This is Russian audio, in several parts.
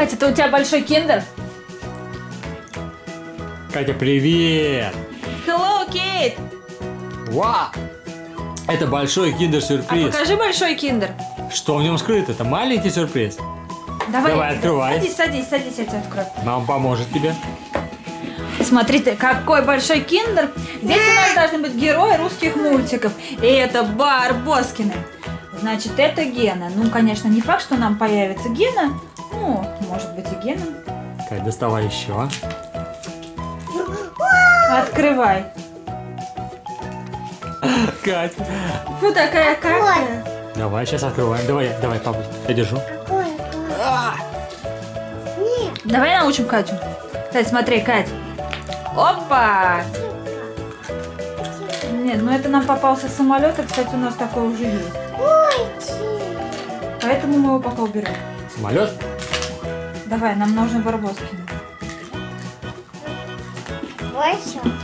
Катя, это у тебя большой киндер? Катя, привет! Hello, Kate! Вау! Это большой киндер-сюрприз. А покажи большой киндер. Что в нем скрыто? Это маленький сюрприз. Давай открывай. Садись, я тебе открою. Мама поможет тебе. Смотрите, какой большой киндер. Здесь у нас должны быть герои русских мультиков. И это Барбоскины. Значит, это Гена. Ну, конечно, не факт, что нам появится Гена. Ну, может быть и Гена. Кать, доставай еще. Открывай. Кать. Фу, такая Катя. Давай, сейчас открываем. Давай, папа, я держу. Давай научим Катю. Кстати, смотри, Кать. Опа! Нет, ну это нам попался самолет, а, кстати, у нас такой уже есть. Поэтому мы его пока уберем. Самолет? Давай, нам нужны Барбоскины.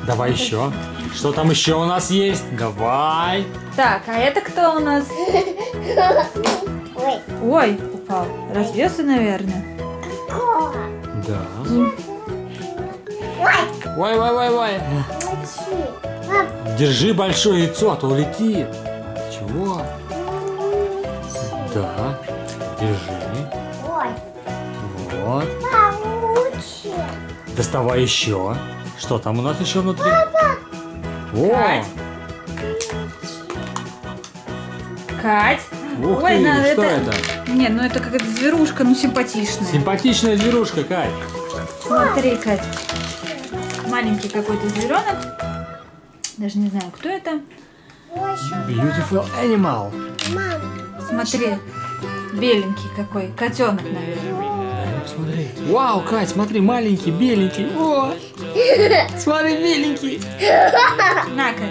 Давай еще. Что там еще у нас есть? Давай. Так, а это кто у нас? Ой, упал. Разбился, наверное. Да. Ой. Держи большое яйцо, а то улетит. Чего? Да. Держи. Вот. Доставай еще. Что там у нас еще внутри? Папа! О! Кать! Ух ты, что это? Нет, ну это какая-то зверушка, ну симпатичная. Симпатичная зверушка, Кать. Смотри, Кать. Маленький какой-то зверенок. Даже не знаю, кто это. Beautiful animal. Смотри, беленький какой, котенок, наверное. Посмотри. Вау, Кать, смотри, маленький, беленький. О! Смотри, беленький. На-ка.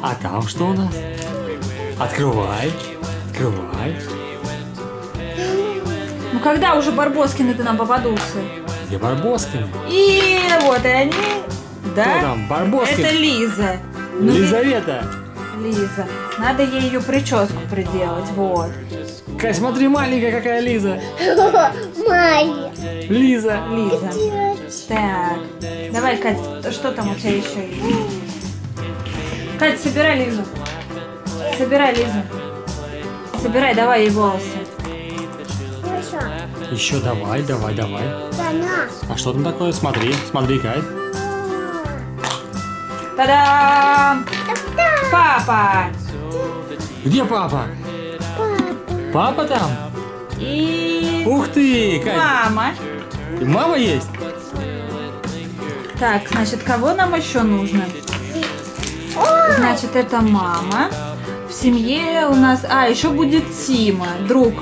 А там что у нас? Открывай. Ну когда уже Барбоскины-то нам попадутся? Где Барбоскины? И вот и они. Да? Кто там? Барбоскин? Это Лиза. Лизавета. Лиза. Надо ей ее прическу приделать. Вот. Кать, смотри, маленькая какая Лиза. Лиза. Так. Давай, Кать, что там у тебя еще есть? Кать, собирай Лизу. Собирай, давай ей волосы. Еще давай. А что там такое? Смотри, Кать. Та-дам! Папа! Где папа? Папа там? И... Ух ты, Кать! Мама! Мама есть? Так, значит, кого нам еще нужно? Значит, это мама. В семье у нас... А, еще будет Тима, друг.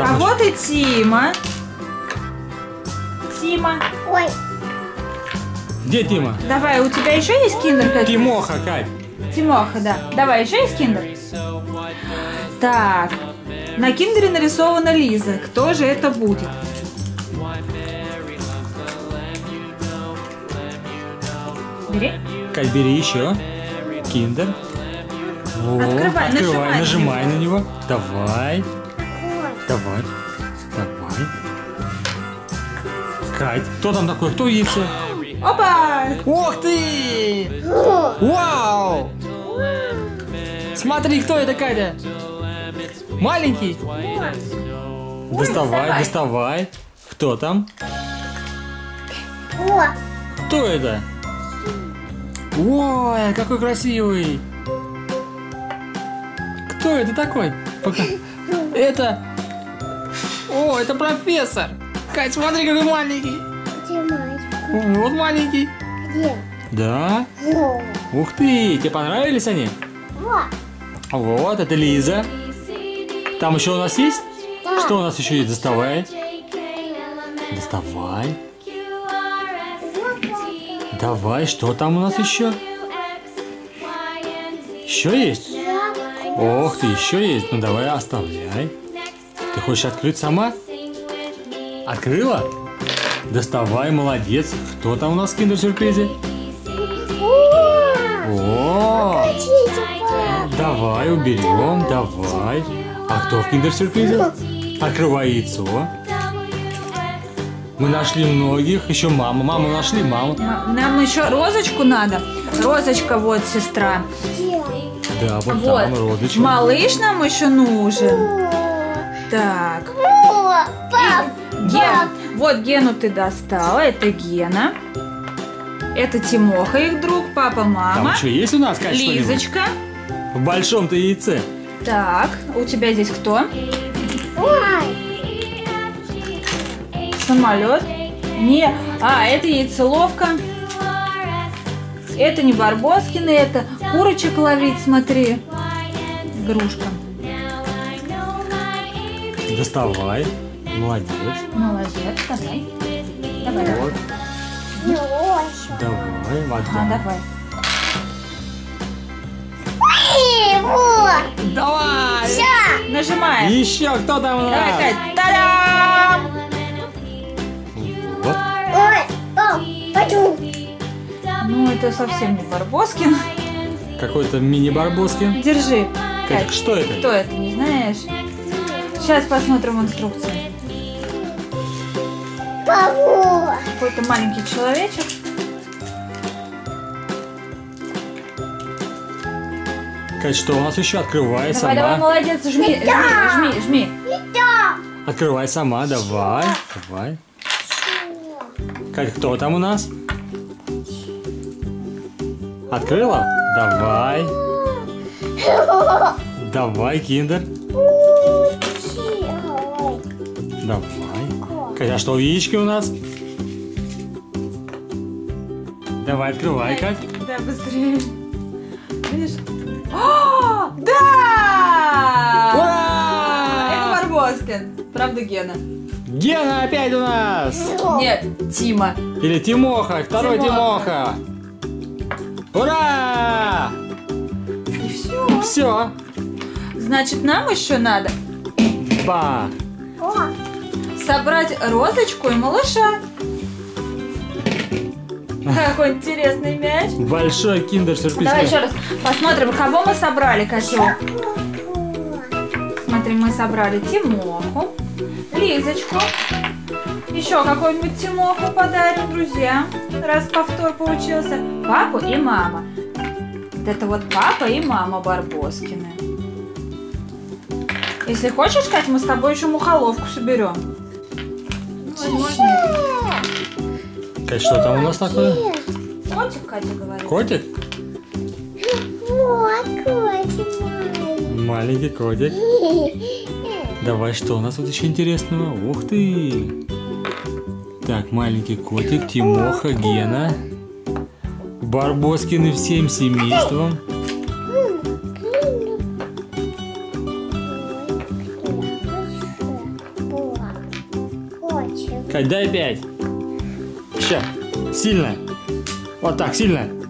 А вот и Тима. Ой. Где Тима? Давай, у тебя еще есть киндер, Кать? Тимоха, Кать. Тимоха, да. Давай, еще есть киндер? Так. На киндере нарисована Лиза. Кто же это будет? Бери. Кать, бери еще. Киндер. Вот. Открывай, нажимай на него. Давай. Кать, кто там такой? Кто яйцо? Опа! Ух ты! Вау! Смотри, кто это, Катя? Маленький? Доставай. Кто там? Кто это? Ой, какой красивый! Кто это такой? Это... О, это профессор! Кать, смотри, какой маленький! Вот маленький! Где? Да? Ух ты! Тебе понравились они? Вот, это Лиза. Там еще у нас есть? Да. Что у нас еще есть? Доставай. Давай, что там у нас еще? Еще есть? Ох ты, еще есть. Ну давай, оставляй. Ты хочешь открыть сама? Открыла? Доставай, молодец. Кто там у нас в киндер-сюрпризе? О! Давай, уберем, давай. А кто в киндер-сюрпризе? Открывай яйцо. Мы нашли многих. Еще маму. Маму нашли, маму. Нам еще Розочку надо. Розочка, вот сестра. Да, вот, вот. Там Розочка. Малыш нам еще нужен. Так. Ген. Вот Гену ты достала. Это Гена. Это Тимоха, их друг, папа, мама. Там что, есть у нас, Катя, Лизочка. В большом-то яйце. Так, у тебя здесь кто? Самолет? Не, а, это яйцеловка. Это не Барбоскины, это курочек ловить, смотри. Игрушка. Доставай. Молодец. Молодец, давай. Давай. Вот. Давай, вода. А, давай. Вот. Давай. Еще. Нажимаем. Еще кто там? Давай, Кать. Та-дам! Вот. Ой, ну, это совсем не Барбоскин. Какой-то мини-барбоскин. Держи. Кать, что это? Кто это, не знаешь? Сейчас посмотрим инструкцию. Какой-то маленький человечек. Кать, что у нас еще? Открывай сама. Давай, молодец, жми, жми, жми. Открывай сама, давай. Давай. Кать, кто там у нас? Открыла? Давай. Давай, киндер. Давай. Кать, а что в яичке у нас? Давай, открывай, Кать. Да, быстрее. Видишь? О, да! Ура! Это Барбоскин. Правда, Гена? Гена опять у нас! Нет, Тима. Или Тимоха, второй Тимоха. Ура! И все. Все. Значит, нам еще надо... Ба! Собрать Розочку и малыша. Какой интересный мяч. Большой киндер-сюрприз. Давай еще раз посмотрим, кого мы собрали, Катя. Смотри, мы собрали Тимоху, Лизочку. Еще какой-нибудь Тимоху подарим, друзья. Раз повтор получился. Папу и мама. Вот это вот папа и мама Барбоскины. Если хочешь, Кать, мы с тобой еще мухоловку соберем. Кать, что там у нас такое? Котик, Катя говорит. Котик? Вот, котик. Маленький котик. Давай, что у нас тут еще интересного? Ух ты! Так, маленький котик, Тимоха, Гена. Барбоскины всем семейством. Кать, дай пять. Еще. Сильно. Вот так, сильно.